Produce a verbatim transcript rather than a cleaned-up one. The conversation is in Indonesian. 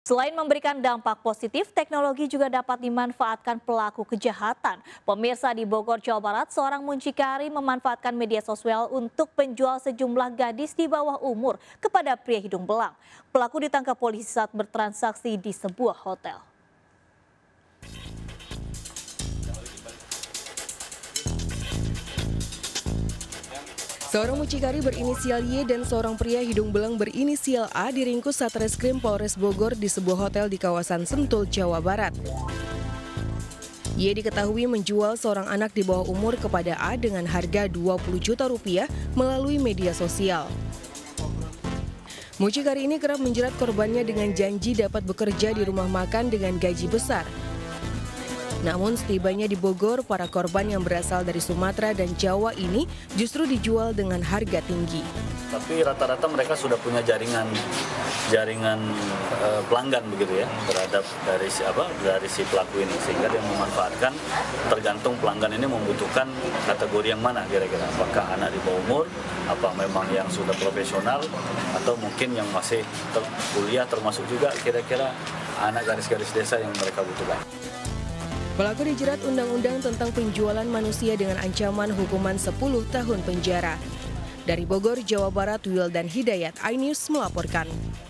Selain memberikan dampak positif, teknologi juga dapat dimanfaatkan pelaku kejahatan. Pemirsa, di Bogor, Jawa Barat, seorang muncikari memanfaatkan media sosial untuk penjual sejumlah gadis di bawah umur kepada pria hidung belang. Pelaku ditangkap polisi saat bertransaksi di sebuah hotel. Seorang mucikari berinisial Y dan seorang pria hidung belang berinisial A diringkus Satreskrim Polres Bogor di sebuah hotel di kawasan Sentul, Jawa Barat. Y diketahui menjual seorang anak di bawah umur kepada A dengan harga dua puluh juta rupiah melalui media sosial. Mucikari ini kerap menjerat korbannya dengan janji dapat bekerja di rumah makan dengan gaji besar. Namun setibanya di Bogor, para korban yang berasal dari Sumatera dan Jawa ini justru dijual dengan harga tinggi. Tapi rata-rata mereka sudah punya jaringan jaringan e, pelanggan begitu ya terhadap dari si apa dari si pelaku ini, sehingga dia memanfaatkan tergantung pelanggan ini membutuhkan kategori yang mana kira-kira. Apakah anak di bawah umur, apa memang yang sudah profesional, atau mungkin yang masih ter kuliah termasuk juga kira-kira anak garis-garis desa yang mereka butuhkan. Pelaku dijerat undang-undang tentang penjualan manusia dengan ancaman hukuman sepuluh tahun penjara. Dari Bogor, Jawa Barat, Wildan Hidayat, iNews melaporkan.